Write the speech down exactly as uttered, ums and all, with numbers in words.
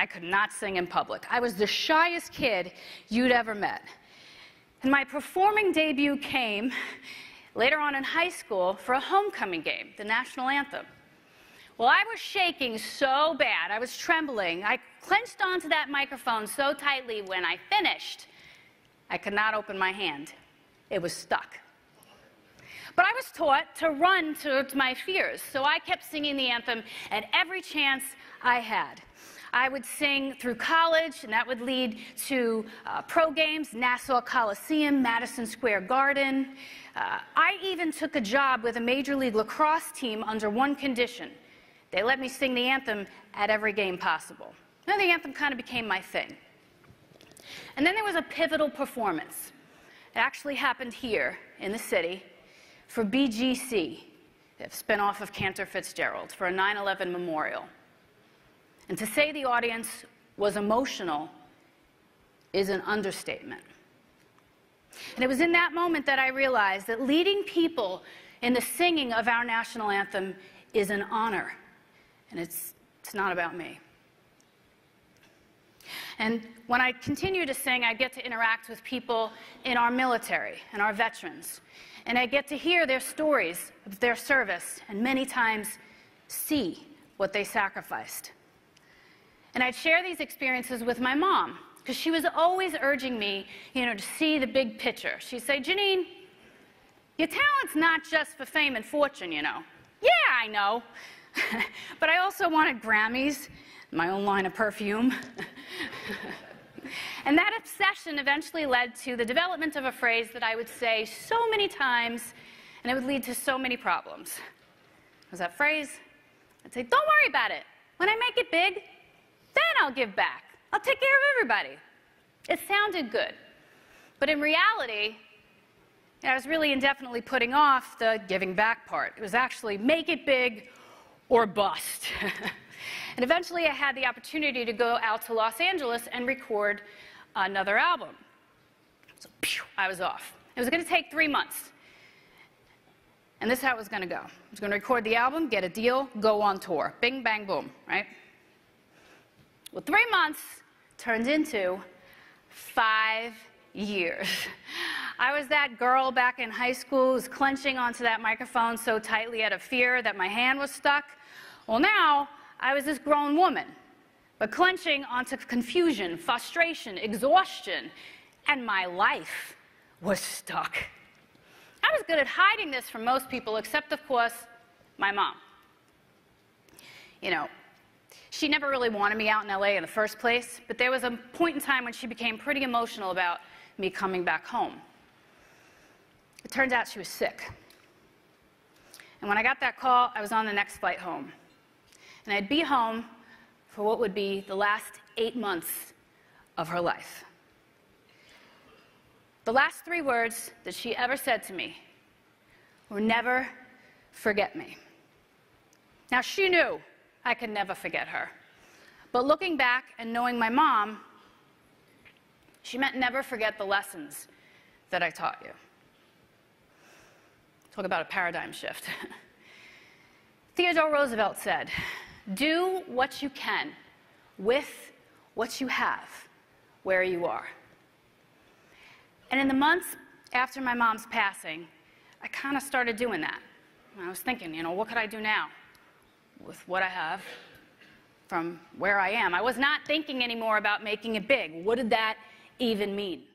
I could not sing in public. I was the shyest kid you'd ever met. And my performing debut came later on in high school for a homecoming game, the national anthem. Well, I was shaking so bad, I was trembling. I clenched onto that microphone so tightly when I finished, I could not open my hand. It was stuck. But I was taught to run towards my fears, so I kept singing the anthem at every chance I had. I would sing through college, and that would lead to uh, pro games, Nassau Coliseum, Madison Square Garden. Uh, I even took a job with a Major League lacrosse team under one condition. They let me sing the anthem at every game possible. And the anthem kind of became my thing. And then there was a pivotal performance. It actually happened here in the city for B G C, a spinoff of Cantor Fitzgerald, for a nine eleven memorial. And to say the audience was emotional is an understatement. And it was in that moment that I realized that leading people in the singing of our national anthem is an honor, and it's, it's not about me. And when I continue to sing, I get to interact with people in our military and our veterans, and I get to hear their stories of their service and many times see what they sacrificed. And I'd share these experiences with my mom, because she was always urging me, you know, to see the big picture. She'd say, "Janine, your talent's not just for fame and fortune, you know." Yeah, I know. But I also wanted Grammys, my own line of perfume. And that obsession eventually led to the development of a phrase that I would say so many times, and it would lead to so many problems. What was that phrase? I'd say, "Don't worry about it. When I make it big, then I'll give back. I'll take care of everybody." It sounded good. But in reality, I was really indefinitely putting off the giving back part. It was actually make it big or bust. And eventually I had the opportunity to go out to Los Angeles and record another album. So pew, I was off. It was going to take three months. And this is how it was going to go. I was going to record the album, get a deal, go on tour. Bing, bang, boom, right? Well, three months turned into five years. I was that girl back in high school who was clenching onto that microphone so tightly out of fear that my hand was stuck. Well, now I was this grown woman, but clenching onto confusion, frustration, exhaustion, and my life was stuck. I was good at hiding this from most people, except, of course, my mom. You know, she never really wanted me out in L A in the first place, but there was a point in time when she became pretty emotional about me coming back home. It turned out she was sick. And when I got that call, I was on the next flight home. And I'd be home for what would be the last eight months of her life. The last three words that she ever said to me were, "Never forget me." Now, she knew I could never forget her. But looking back and knowing my mom, she meant never forget the lessons that I taught you. Talk about a paradigm shift. Theodore Roosevelt said, "Do what you can with what you have where you are." And in the months after my mom's passing, I kind of started doing that. I was thinking, you know, what could I do now with what I have from where I am? I was not thinking anymore about making it big. What did that even mean?